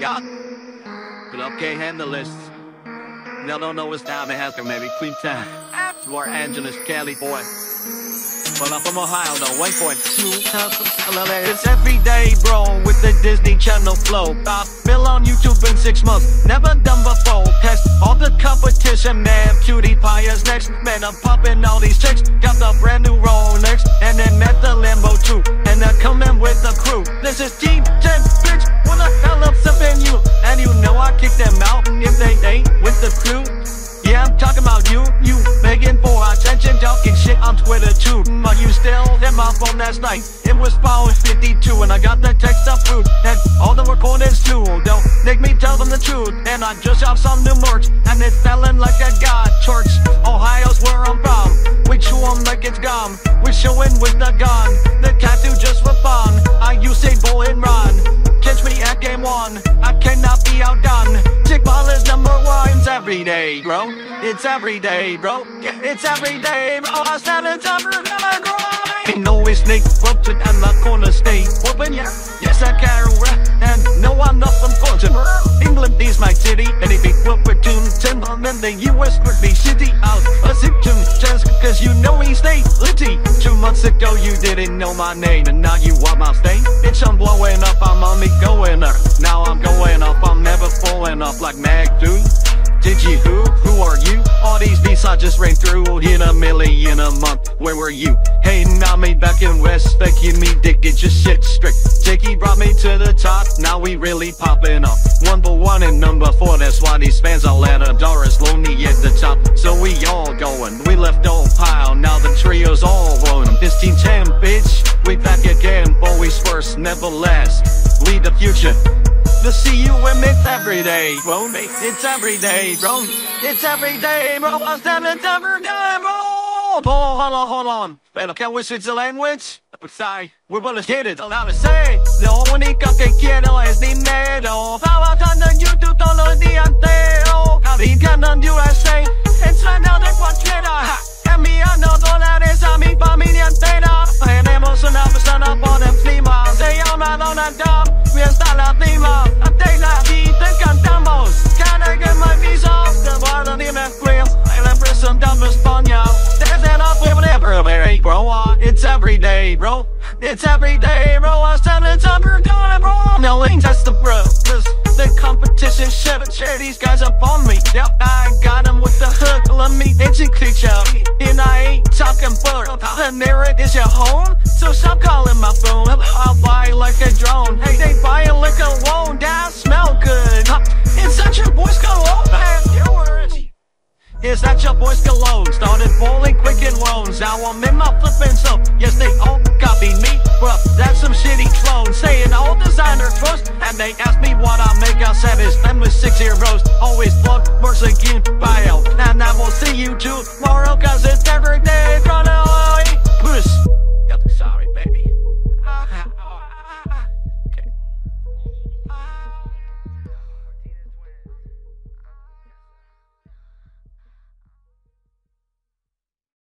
Yeah. Club can't handle this. They don't know it's time. It has to maybe clean time. Los Angeles, Cali, boy. But I'm from Ohio, though. Wait for it. It's every day, bro, with the Disney Channel flow. I've been on YouTube in 6 months. Never done before. Test all the competition, man. Cutie Pie is next. Man, I'm popping all these chicks. Got the brand new Rolex. And then met the Lambo, too. And I'm coming with the crew. This is Team 10, bitch. What the hell up in you? And you know I kick them out if they ain't with the crew. Yeah, I'm talking about you. You begging for attention, talking shit on Twitter too. Are you still in my phone last night? It was 4:52 and I got the text of fruit. And all the recorders too, don't make me tell them the truth. And I just have some new merch, and it's selling like a god church. Ohio's where I'm from. We chew them like it's gum. We're showing with the gun. The tattoo just for fun. I use a bull and run. Catch me at game one. I cannot be outdone. Jake Paul is #1. It's every day, bro. It's every day, bro. It's every day, bro. I said it's every day, bro. Ain't no snake corrupted and my corner stay open, yeah. Yes, I carry rap and no, I'm not unfortunate. England is my city, and if it were Tim, then the US would be shitty. I'll accept him just cause you know he stayed litty. 2 months ago, you didn't know my name, and now you want my stay. Bitch, I'm blowing up, I'm on me going up. Now I'm going up, I'm never falling off like Mag, dude. Did you who are you? All these beats I just ran through in a million a month. Where were you? Hey, now me back in West, begging me to get your shit straight. Jakey brought me to the top, now we really popping off. #1 and #4, that's why these fans all at Doris lonely at the top. So we all going, we left Ohio, now the trio's all rolling. This Team 10, bitch, we back again, Bowie's first, never last. Lead the future. To see you and it's every day, bro. It's every day, bro. It's every day, bro. I said it's every day, bro. Paul, hold on. But I can't wish it's a language. But sorry, we're gonna get it. Allowed to say, lo único que quiero es dinero. Trabajando en YouTube todo el día entero. Habitando en USA, entrenando en cualquiera. Enviando dólares a mi familia entera. Tenemos una persona por encima. Se llama Donald Trump. Y está la cima. Ante la vida cantamos. Can I get my visa? Te guardo y me frío. En la prisión de España. Desde la puebla. Bro, it's every day, bro. It's every day, bro. I said it's every day, bro. No, ain't that's the bro. The competition shit. Share these guys up on me. Yep, I got them with the hook. Let me itchy creature. And I ain't talking bird. And there it is your home. So stop calling my phone. I'll buy like a drone. Hey, they buy it like a loan. That smell good. It's not your boy's cologne. It's not your boy's cologne. Started bowling quick and loans. Now I'm in my flipping soap. Yes, they all copied me. Bruh, that's some shitty clone. Saying all designer trust. And they asked me what I make. I said it's them with 6 zeros. Always plug, mercy, again.